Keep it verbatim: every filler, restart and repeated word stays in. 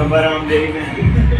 number हम देरी में